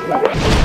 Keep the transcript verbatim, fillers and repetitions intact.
Bye.